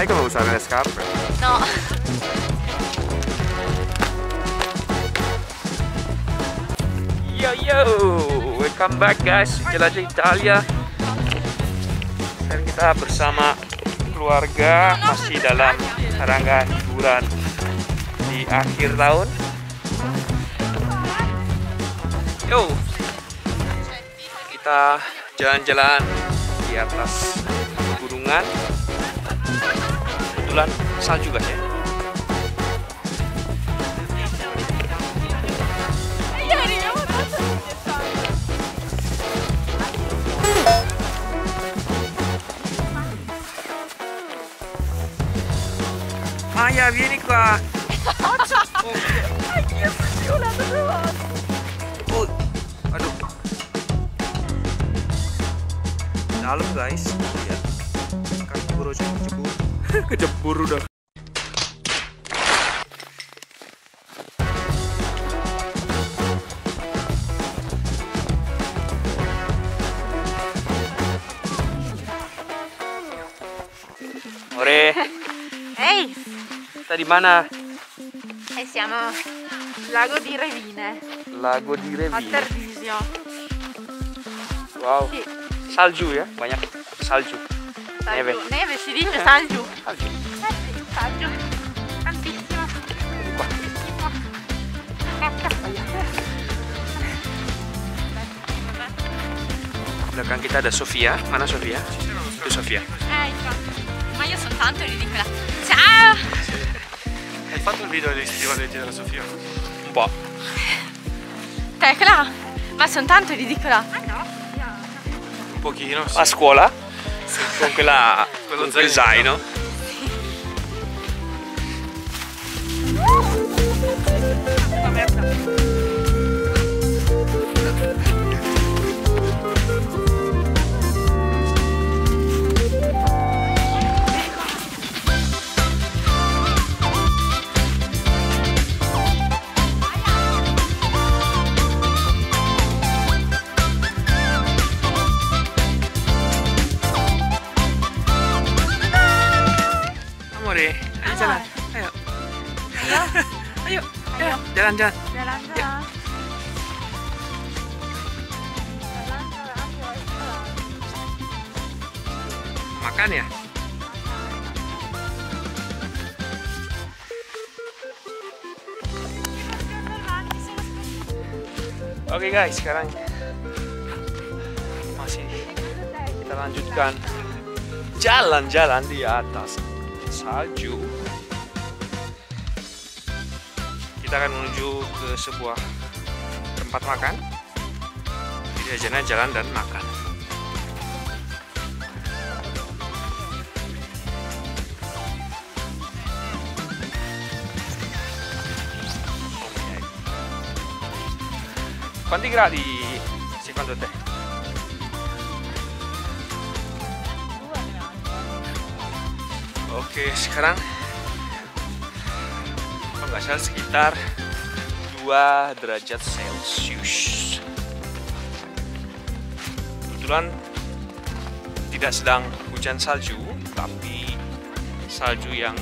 sai come usare le scarpe? No. Yo yo, welcome back guys, Jelajah Italia. Hari kita bersama keluarga masih dalam rangka liburan di akhir tahun. Yo, kita jalan-jalan di atas pegunungan. Kebetulan salju guys ya. Maya, vieni qua. Anch'io così ho l'ho trovato. Oh, aduh. Dalam guys, lihat. Kaki burung kecebur. Kecebur udah. Ore. Hey. Di mana? E siamo Lago di Revine. Lago di Revine. A Tarvisio. Wow. Sì. Salju ya, banyak salju. Salju. Neve. Neve si dice salju. Salju. Salju. Tantissimo. Tantissimo. Belakang kita ada Sofia. Mana Sofia? Itu Sofia. Ma io sono tanto ridicola. Ciao. Hai fatto il video dei stivaletti della Sofia? Un po'. Tecla? Ma sono tanto ridicola. Ah no? Un pochino, sì. A scuola? Sì. Con quella... quello zaino. Ayo, jalan-jalan. Jalan-jalan. Makan ya? Oke guys, sekarang masih kita lanjutkan jalan-jalan di atas salju. Kita akan menuju ke sebuah tempat makan. Jadi ajaannya jalan dan makan. Quanti gradi secondo te? 2 gradi. Oke, sekarang nggak salah sekitar 2 derajat Celcius. Kebetulan tidak sedang hujan salju, tapi salju yang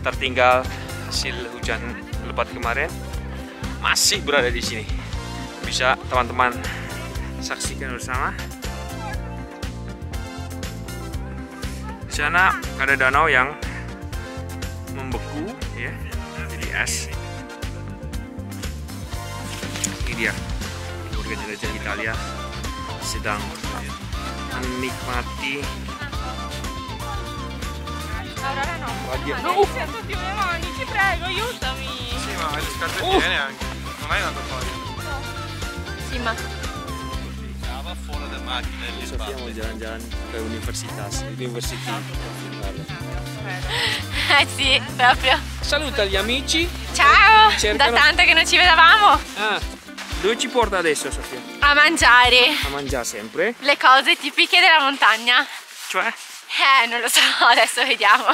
tertinggal hasil hujan lebat kemarin masih berada di sini. Bisa teman-teman saksikan bersama. Di sana ada danau yang membeku ya, jadi es. Ini dia keluarga Jelajah Italia sedang menikmati Sofia mau jalan-jalan ke universitas. Eh sì, proprio. Saluta gli amici. Ciao, cercano... da tanto che non ci vedevamo. Ah, dove ci porta adesso Sofia? A mangiare. A mangiare sempre? Le cose tipiche della montagna. Cioè? Non lo so, adesso vediamo.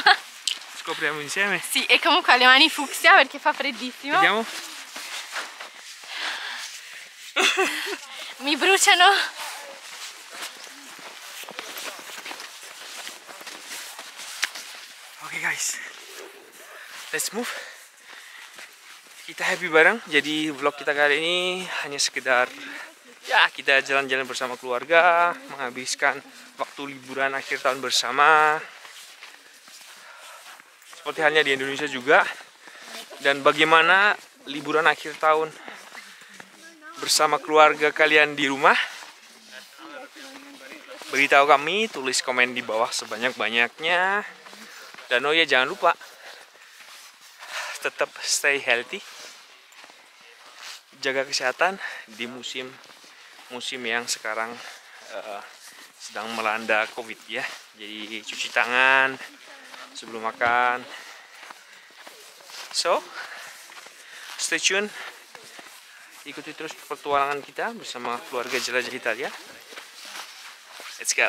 Scopriamo insieme? Sì, e comunque ho le mani fucsia perché fa freddissimo. Vediamo. Mi bruciano. Oke guys, let's move. Kita happy bareng. Jadi vlog kita kali ini hanya sekedar ya kita jalan-jalan bersama keluarga, menghabiskan waktu liburan akhir tahun bersama. Seperti halnya di Indonesia juga. Dan bagaimana liburan akhir tahun bersama keluarga kalian di rumah? Beritahu kami, tulis komen di bawah sebanyak-banyaknya. Dan oh ya, jangan lupa tetap stay healthy. Jaga kesehatan di musim yang sekarang sedang melanda COVID ya. Jadi cuci tangan sebelum makan. So, stay tune. Ikuti terus petualangan kita bersama keluarga Jelajah Italia. Let's go.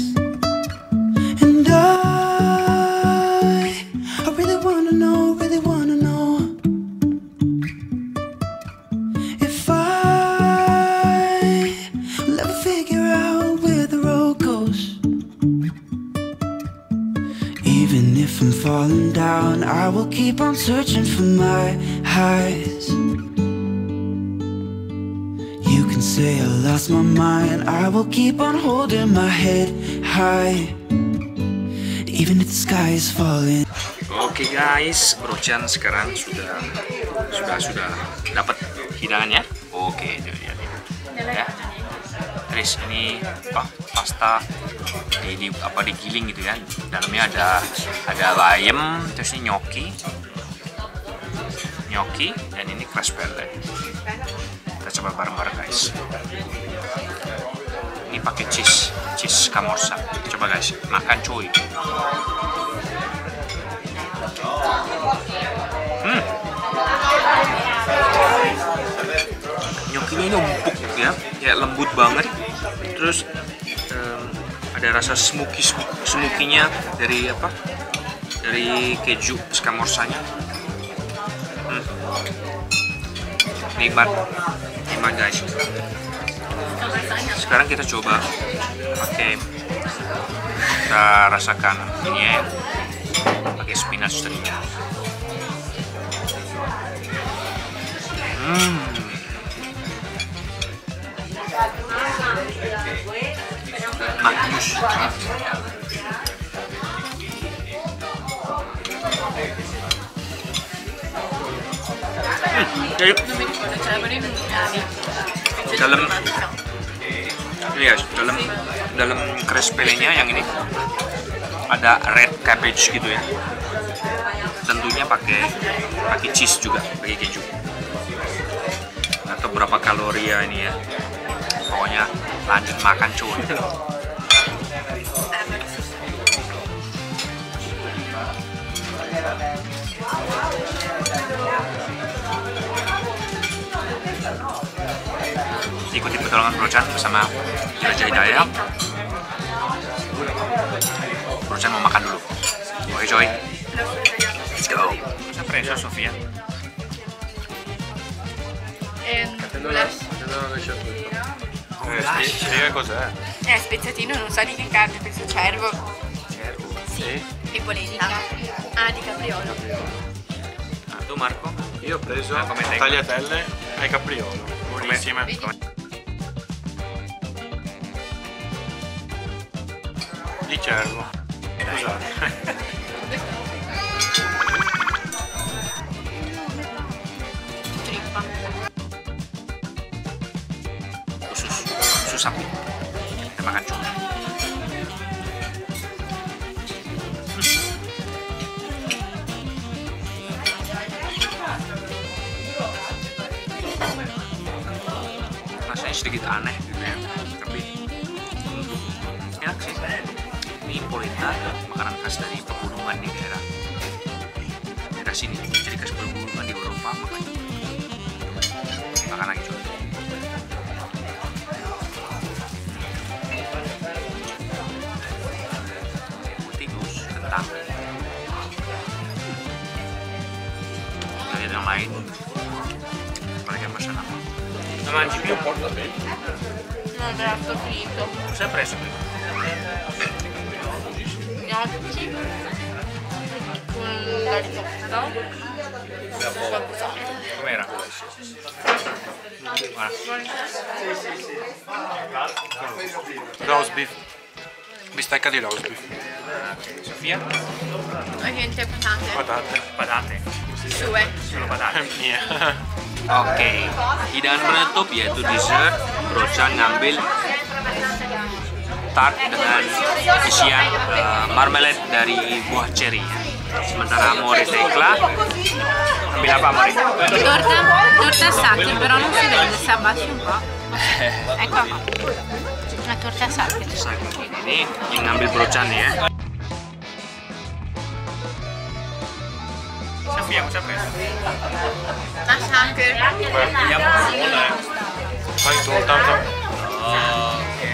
Even if I'm falling down, I will keep on searching for my highs. You can say I lost my mind, I will keep on holding my head high, even if the sky is falling. Oke guys, Brojan sekarang sudah dapat hidangannya. Oke, jadi ya. Terus ini pasta digiling gitu ya, dalamnya ada bayam, terus ini gnocchi, dan ini crushed pellet. Kita coba bareng-bareng guys. Ini pakai cheese camorza. Coba guys, makan cuy. Gnocchinya ini empuk ya, kayak lembut banget. Terus ada rasa smoky-nya dari keju scamorsanya. Nikmat guys. Sekarang kita coba pakai, kita rasakan ini ya, pakai spinach tadinya. Magnus. Dalam crespelenya yang ini ada red cabbage gitu ya. Tentunya pakai cheese juga, pakai keju. Atau berapa kalori ya ini ya? Pokoknya lanjut makan cuy. Ikuti petualangan Brojan bersama Jelajah Italia. Brojan mau makan dulu. Oke coy, let's go. Masa preso Sofia? Spiega cos'è? Spezzatino, non so di che carne, penso cervo. Cervo? Sì. E polenta. Ah, di capriolo. Ah, tu Marco? Io ho preso tagliatelle ai capriolo. Buonissime. Di cervo. Scusate. Trippa. Su sapi. Kita makan cumi. Rasanya sedikit aneh gitu ya, tapi enak sih. Ini polenta, makanan khas dari pegunungan di daerah sini. Jadi khas pegunungan di Eropa, makan lagi coba. lain. Perché mangiare una porta. Non mangi più? No, già sto finito. Cosa hai preso prima? Gnocchi con la ricotta. Com'era? Roast beef. Bistecca di roast beef. Sofia? Niente, patate. Patate. Due. Solo patate. Oke, hidangan penutup yaitu dessert. Rosa ngambil tart dengan isian marmalade dari buah ceri. Sementara Amore Tecla ambil apa Amore? Torta sake, però non si vede, si abbassi un po'. Ecco qua, una torta sake. Ini yang ngambil brocannya ya. Sappiamo cosa preso? La sake. Vediamo una. Fai soltanto.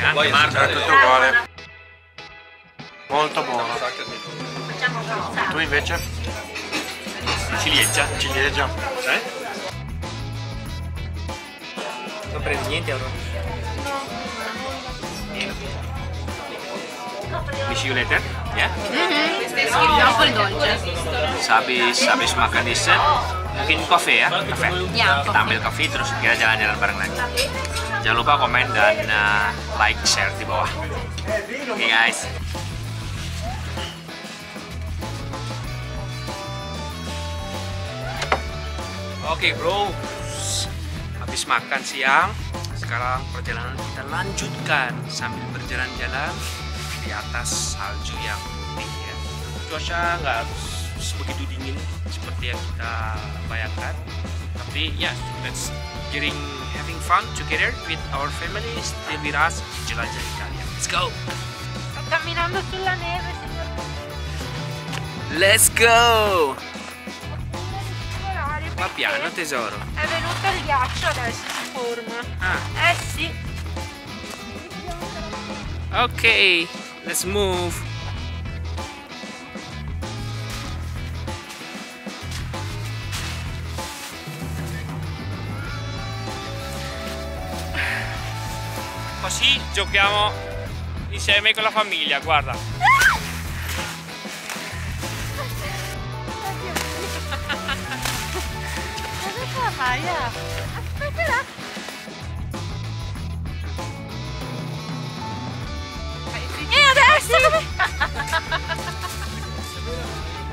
Ok, Marta tutto uguale. Molto buono. Tu invece? Ciliegia. Ciliegia. Eh? Non prendi niente allora? Niente. Wish you later, ya? Apa dolce? Habis makan dessert, mungkin kopi ya? Kafe. Kita ambil kopi terus kita jalan-jalan bareng lagi. Jangan lupa komen dan like, share di bawah. Oke guys. Oke bro, habis makan siang, sekarang perjalanan kita lanjutkan sambil berjalan-jalan di atas salju yang putih ya. Cuaca nggak begitu dingin seperti yang kita bayangkan, tapi ya let's getting having fun together with our family still with us Jelajah Italia. Let's go. Sto camminando sulla neve, signor. Let's go. Ma piano tesoro. È venuto il ghiaccio adesso si forma. Ah. Sì. Okay. Let's move. Così giochiamo insieme con la famiglia, guarda. Cosa fai? Aspetta.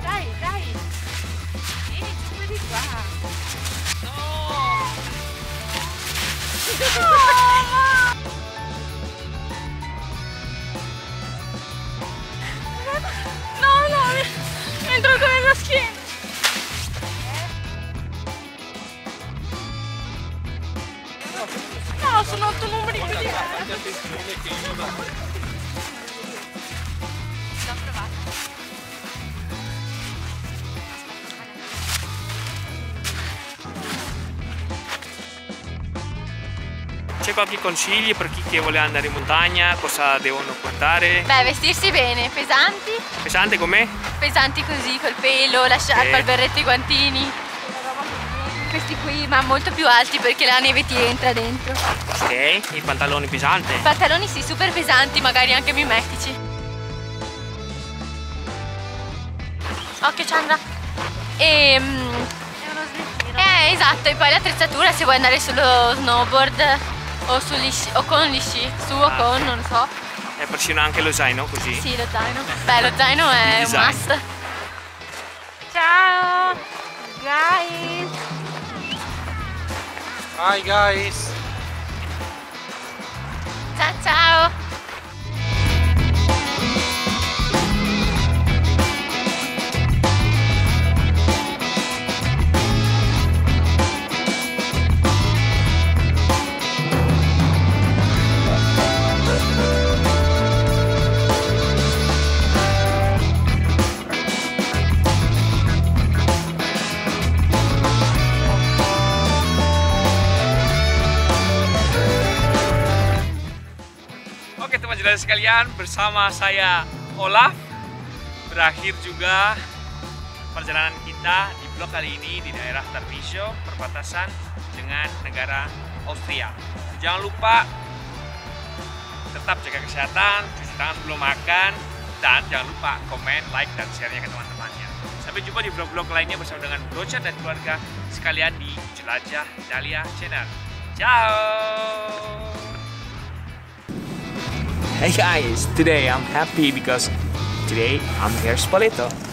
Dai, dai. Vieni giù di qua. No. No, mi entro con la schiena. No, sono 8 numeri così. C'è qualche consiglio per chi che vuole andare in montagna, cosa devono portare? Beh, vestirsi bene, pesanti. Pesante com'è? Pesanti così, col pelo, la sciarpa, il berretto, i guantini. Questi qui, ma molto più alti perché la neve ti entra dentro. Ok, i pantaloni pesanti? I pantaloni sì, super pesanti, magari anche mimetici. Occhio Chandra. E... esatto, e poi l'attrezzatura se vuoi andare sullo snowboard. O con gli sci, su o con, non so. E persino anche lo zaino così? Sì, lo zaino. Beh, lo zaino è un must. Ciao guys. Hi guys. Ciao ciao. Teman-teman sekalian, bersama saya Olaf berakhir juga perjalanan kita di blog kali ini di daerah Tarvisio, perbatasan dengan negara Austria. Jangan lupa tetap jaga kesehatan, cuci tangan sebelum makan, dan jangan lupa komen, like, dan share-nya ke teman-temannya. Sampai jumpa di vlog-vlog lainnya bersama dengan Docer dan keluarga sekalian di Jelajah Italia Channel. Ciao! Hey guys, today I'm happy because today I'm here in Spoleto.